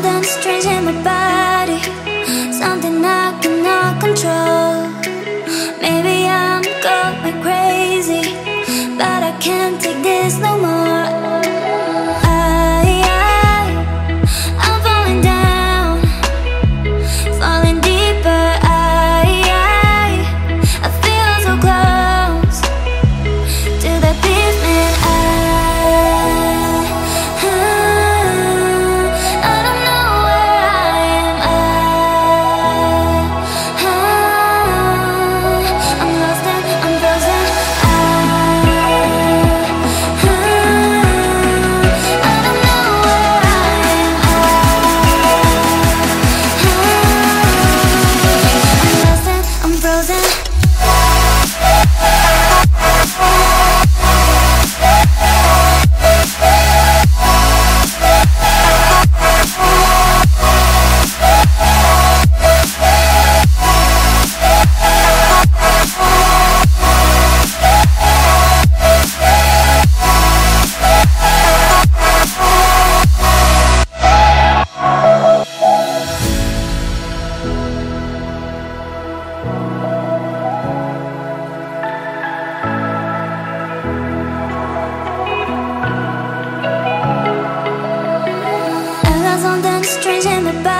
Something strange in my body, something I cannot control. Maybe I'm going crazy, but I can't take this no more. Strange in my body.